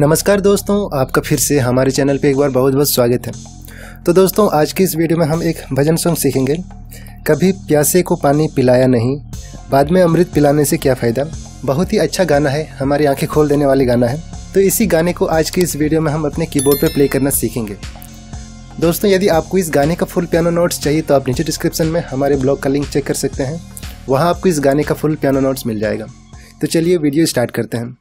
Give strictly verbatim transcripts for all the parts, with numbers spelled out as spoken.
नमस्कार दोस्तों, आपका फिर से हमारे चैनल पे एक बार बहुत बहुत स्वागत है। तो दोस्तों, आज की इस वीडियो में हम एक भजन सॉन्ग सीखेंगे। कभी प्यासे को पानी पिलाया नहीं, बाद में अमृत पिलाने से क्या फ़ायदा। बहुत ही अच्छा गाना है, हमारी आंखें खोल देने वाली गाना है। तो इसी गाने को आज की इस वीडियो में हम अपने कीबोर्ड पर प्ले करना सीखेंगे। दोस्तों, यदि आपको इस गाने का फुल पियानो नोट्स चाहिए तो आप नीचे डिस्क्रिप्शन में हमारे ब्लॉग का लिंक चेक कर सकते हैं, वहाँ आपको इस गाने का फुल पियानो नोट्स मिल जाएगा। तो चलिए वीडियो स्टार्ट करते हैं।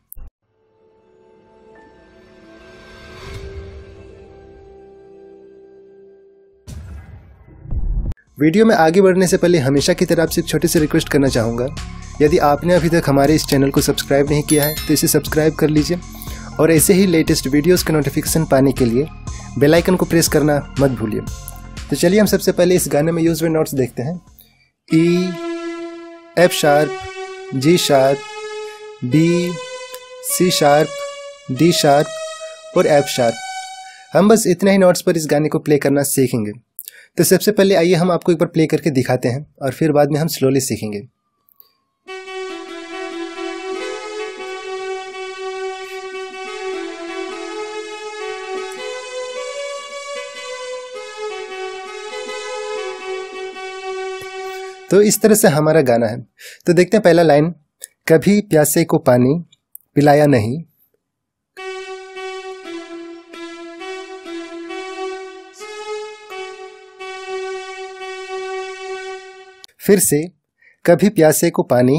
वीडियो में आगे बढ़ने से पहले हमेशा की तरह आपसे एक छोटी सी रिक्वेस्ट करना चाहूँगा, यदि आपने अभी तक हमारे इस चैनल को सब्सक्राइब नहीं किया है तो इसे सब्सक्राइब कर लीजिए और ऐसे ही लेटेस्ट वीडियोस का नोटिफिकेशन पाने के लिए बेल आइकन को प्रेस करना मत भूलिए। तो चलिए हम सबसे पहले इस गाने में यूज हुए नोट्स देखते हैं। E, F sharp, G sharp, B, C sharp, D sharp और एफ शार्प। हम बस इतने ही नोट्स पर इस गाने को प्ले करना सीखेंगे। तो सबसे पहले आइए हम आपको एक बार प्ले करके दिखाते हैं और फिर बाद में हम स्लोली सीखेंगे। तो इस तरह से हमारा गाना है। तो देखते हैं पहला लाइन, कभी प्यासे को पानी पिलाया नहीं। फिर से, कभी प्यासे को पानी।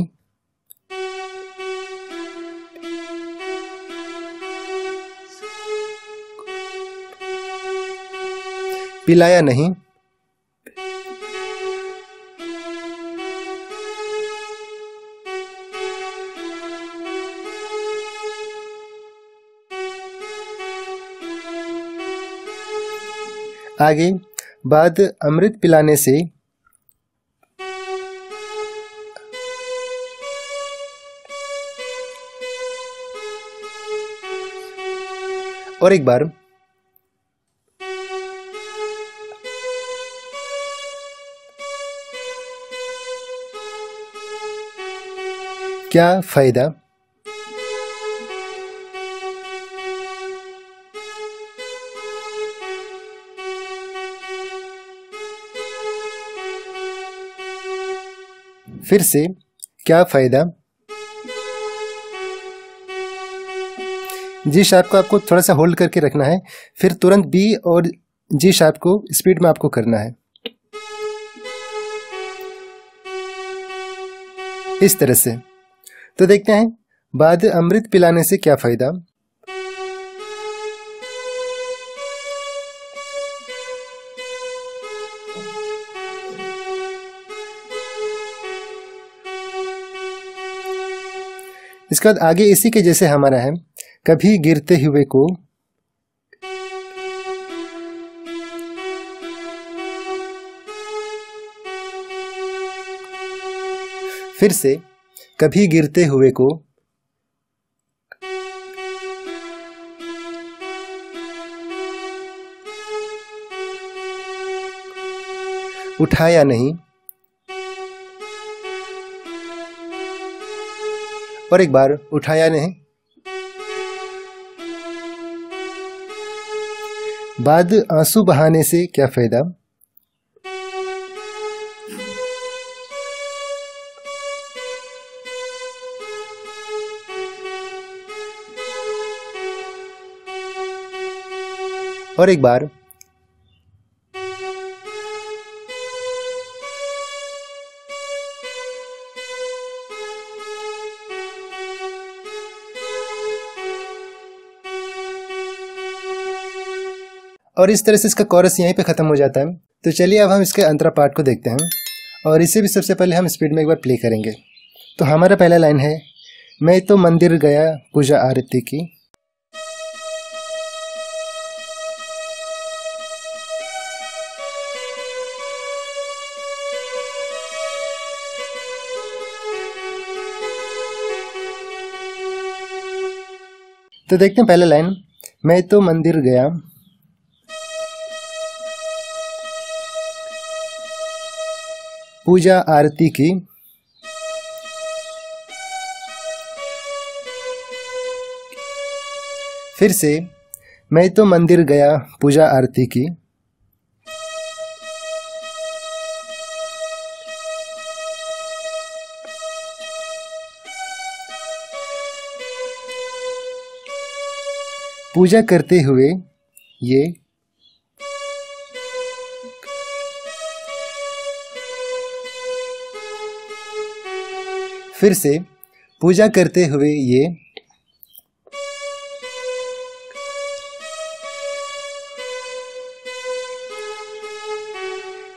पिलाया नहीं। आगे, बाद अमृत पिलाने से और एक बार। क्या फायदा। फिर से, क्या फायदा। जी शार्प को आपको थोड़ा सा होल्ड करके रखना है, फिर तुरंत बी और जी शार्प को स्पीड में आपको करना है, इस तरह से। तो देखते हैं, बाद अमृत पिलाने से क्या फायदा। इसके बाद आगे इसी के जैसे हमारा है, कभी गिरते हुए को। फिर से, कभी गिरते हुए को। उठाया नहीं। और एक बार, उठाया नहीं। बाद आंसू बहाने से क्या फायदा। और एक बार। और इस तरह से इसका कोरस यहीं पे ख़त्म हो जाता है। तो चलिए अब हम इसके अंतरा पार्ट को देखते हैं और इसे भी सबसे पहले हम स्पीड में एक बार प्ले करेंगे। तो हमारा पहला लाइन है, मैं तो मंदिर गया पूजा आरती की। तो देखते हैं पहला लाइन, मैं तो मंदिर गया। पूजा आरती की। फिर से मैं तो मंदिर गया, पूजा आरती की, पूजा करते हुए ये फिर से पूजा करते हुए ये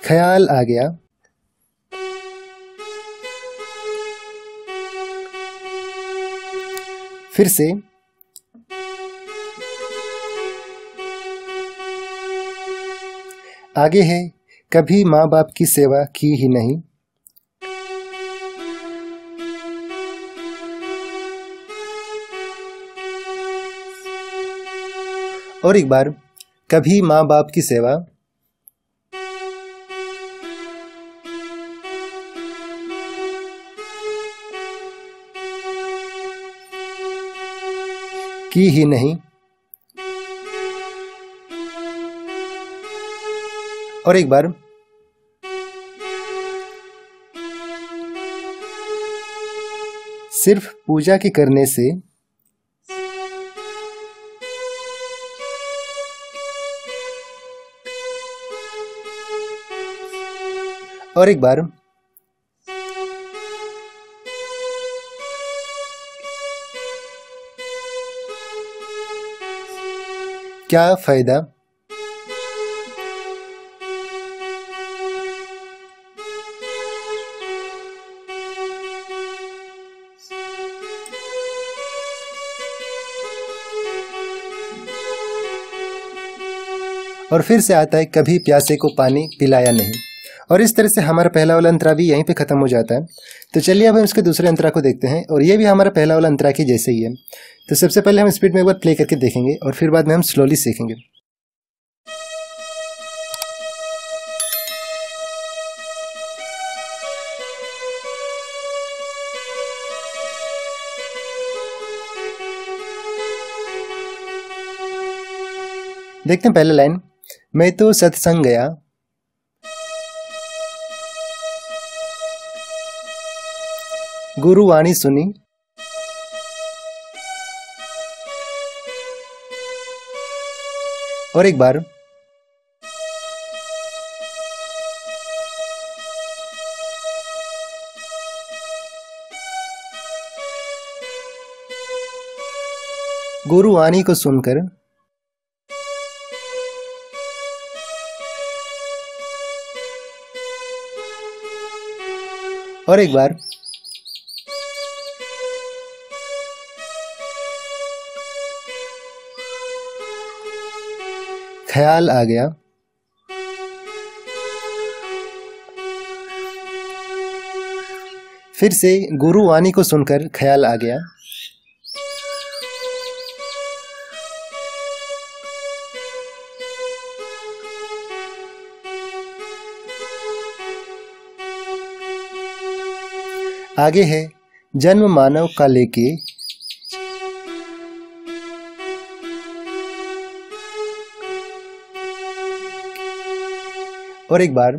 ख्याल आ गया, फिर से आगे है, कभी माँ बाप की सेवा की ही नहीं, और एक बार कभी माँ बाप की सेवा, की ही नहीं, और एक बार सिर्फ पूजा के करने से और एक बार क्या फायदा, और फिर से आता है कभी प्यासे को पानी पिलाया नहीं। और इस तरह से हमारा पहला वाला अंतरा भी यहीं पे ख़त्म हो जाता है। तो चलिए अब हम इसके दूसरे अंतरा को देखते हैं, और ये भी हमारा पहला वाला अंतरा के जैसे ही है। तो सबसे पहले हम स्पीड में एक बार प्ले करके देखेंगे, और फिर बाद में हम स्लोली सीखेंगे। देखते हैं पहला लाइन, मैं तो सत्संग गया, गुरुवाणी सुनी, और एक बार गुरुवाणी को सुनकर, और एक बार ख्याल आ गया, फिर से गुरुवाणी को सुनकर ख्याल आ गया, आगे है जन्म मानव का लेके, और एक बार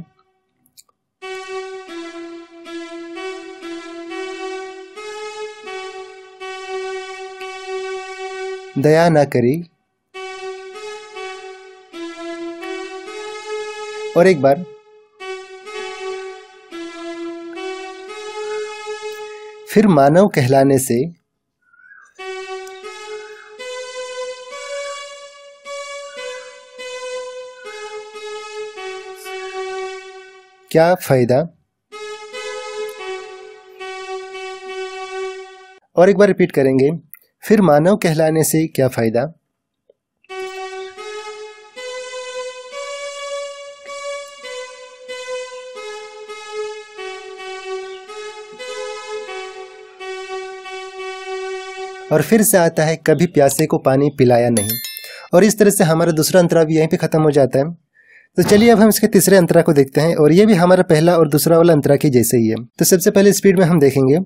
दया ना करी, और एक बार फिर मानव कहलाने से, क्या फायदा, और एक बार रिपीट करेंगे, फिर मानव कहलाने से क्या फायदा, और फिर से आता है कभी प्यासे को पानी पिलाया नहीं। और इस तरह से हमारा दूसरा अंतरा भी यहीं पे ख़त्म हो जाता है। तो चलिए अब हम इसके तीसरे अंतरा को देखते हैं, और ये भी हमारा पहला और दूसरा वाला अंतरा के जैसे ही है। तो सबसे पहले स्पीड में हम देखेंगे,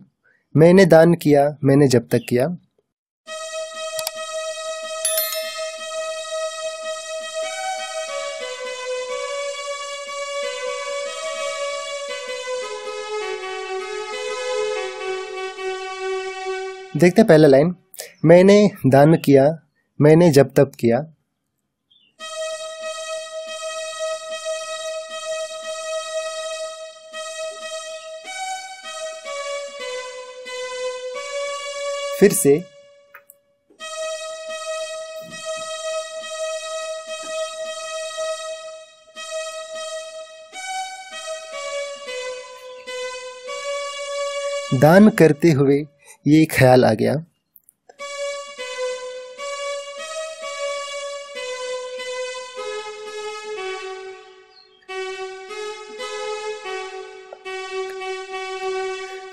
मैंने दान किया, मैंने जब तक किया, देखते हैं पहला लाइन, मैंने दान किया, मैंने जब तब किया। फिर से दान करते हुए ये ख्याल आ गया।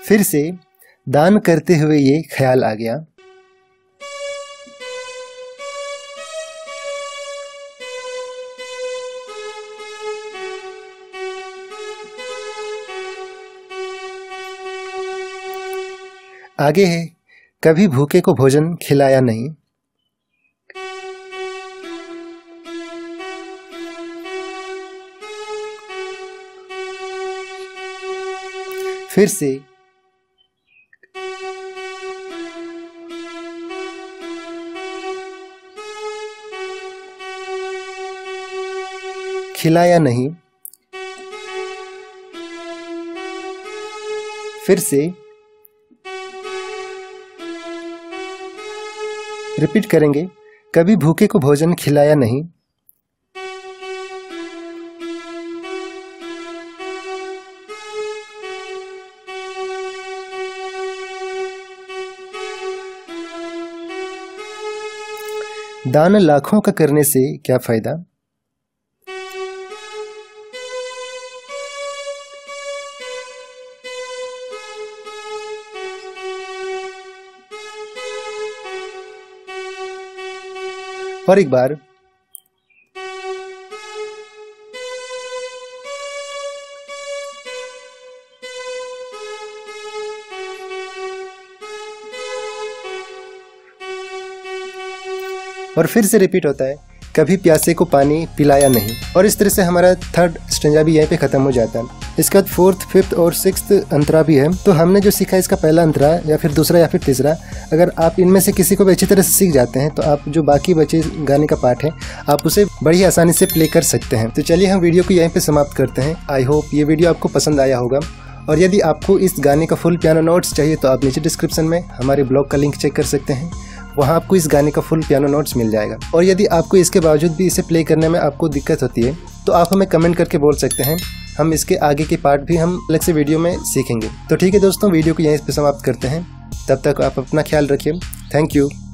फिर से दान करते हुए ये ख्याल आ गया। आगे है, कभी भूखे को भोजन खिलाया नहीं। फिर से खिलाया नहीं। फिर से रिपीट करेंगे, कभी भूखे को भोजन खिलाया नहीं। दान लाखों का करने से क्या फायदा। और एक बार, और फिर से रिपीट होता है, कभी प्यासे को पानी पिलाया नहीं। और इस तरह से हमारा थर्ड स्टैंजा भी यहीं पे खत्म हो जाता है। इसके बाद फोर्थ, फिफ्थ और सिक्स्थ अंतरा भी है। तो हमने जो सीखा इसका पहला अंतरा या फिर दूसरा या फिर तीसरा, अगर आप इनमें से किसी को भी अच्छी तरह से सीख जाते हैं तो आप जो बाकी बचे गाने का पार्ट है आप उसे बड़ी आसानी से प्ले कर सकते हैं। तो चलिए हम वीडियो को यहीं पे समाप्त करते हैं। आई होप ये वीडियो आपको पसंद आया होगा। और यदि आपको इस गाने का फुल पियानो नोट्स चाहिए तो आप नीचे डिस्क्रिप्शन में हमारे ब्लॉग का लिंक चेक कर सकते हैं, वहाँ आपको इस गाने का फुल पियानो नोट्स मिल जाएगा। और यदि आपको इसके बावजूद भी इसे प्ले करने में आपको दिक्कत होती है तो आप हमें कमेंट करके बोल सकते हैं, हम इसके आगे के पार्ट भी हम अलग से वीडियो में सीखेंगे। तो ठीक है दोस्तों, वीडियो को यहीं पे समाप्त करते हैं। तब तक आप अपना ख्याल रखिए। Thank you.